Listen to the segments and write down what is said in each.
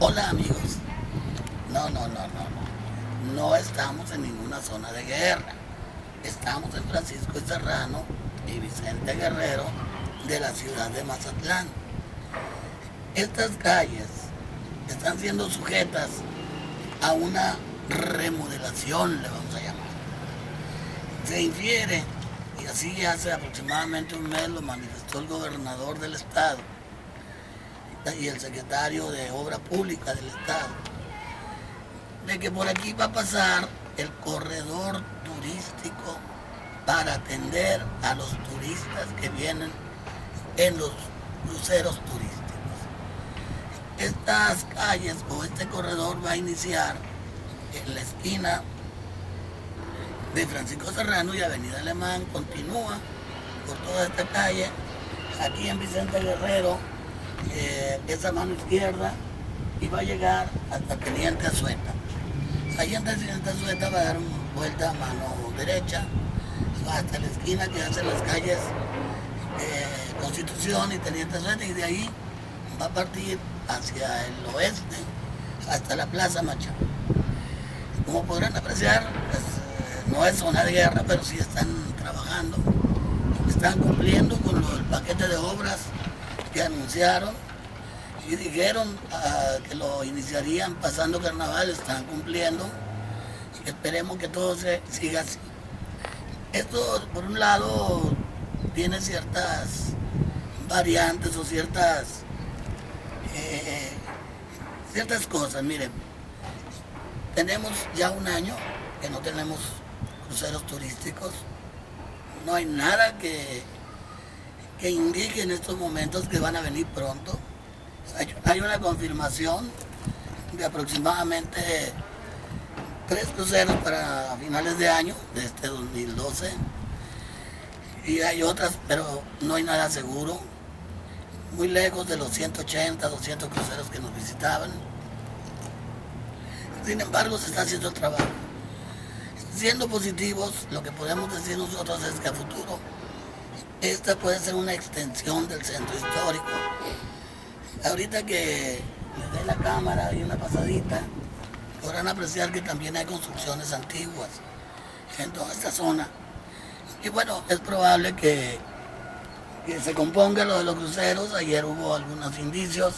Hola amigos, no estamos en ninguna zona de guerra, estamos en Francisco Serrano y Vicente Guerrero de la ciudad de Mazatlán. Estas calles están siendo sujetas a una remodelación, le vamos a llamar. Se infiere, y así hace aproximadamente un mes lo manifestó el gobernador del estado y el secretario de Obra Pública del estado, de que por aquí va a pasar el corredor turístico para atender a los turistas que vienen en los cruceros turísticos. Estas calles o este corredor va a iniciar en la esquina de Francisco Serrano y Avenida Alemán, continúa por toda esta calle, aquí en Vicente Guerrero, esa mano izquierda, y va a llegar hasta Teniente Azueta. Allí en Teniente Azueta va a dar una vuelta a mano derecha, va hasta la esquina que hace las calles Constitución y Teniente Azueta, y de ahí va a partir hacia el oeste, hasta la plaza Machado. Como podrán apreciar, pues, no es zona de guerra, pero sí están trabajando, están cumpliendo con el paquete de obras que anunciaron y dijeron que lo iniciarían pasando carnaval, están cumpliendo, y esperemos que todo siga así. Esto, por un lado, tiene ciertas variantes o ciertas cosas. Miren, tenemos ya un año que no tenemos cruceros turísticos, no hay nada que indique en estos momentos que van a venir pronto. Hay una confirmación de aproximadamente 3 cruceros para finales de año, de este 2012, y hay otras, pero no hay nada seguro, muy lejos de los 180, 200 cruceros que nos visitaban. Sin embargo, se está haciendo el trabajo. Siendo positivos, lo que podemos decir nosotros es que a futuro esta puede ser una extensión del centro histórico. Ahorita que le dé la cámara y una pasadita, podrán apreciar que también hay construcciones antiguas en toda esta zona. Y bueno, es probable que se componga lo de los cruceros. Ayer hubo algunos indicios,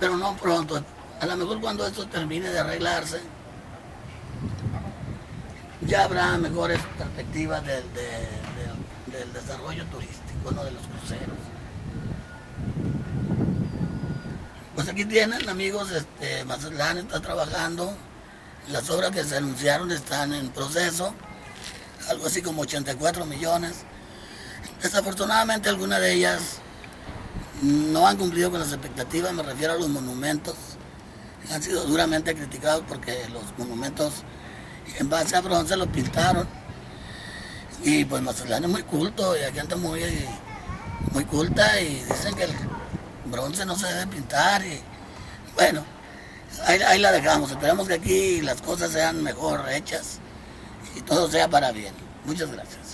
pero no pronto. A lo mejor cuando esto termine de arreglarse, ya habrá mejores perspectivas del desarrollo turístico, ¿no?, de los cruceros. Pues aquí tienen, amigos, Mazatlán está trabajando, las obras que se anunciaron están en proceso, algo así como 84 millones. Desafortunadamente algunas de ellas no han cumplido con las expectativas, me refiero a los monumentos. Han sido duramente criticados porque los monumentos en base a bronce los pintaron. Y pues Mazatlán es muy culto, y aquí anda muy culta, y dicen que el bronce no se debe pintar. Y bueno, ahí la dejamos, esperamos que aquí las cosas sean mejor hechas y todo sea para bien. Muchas gracias.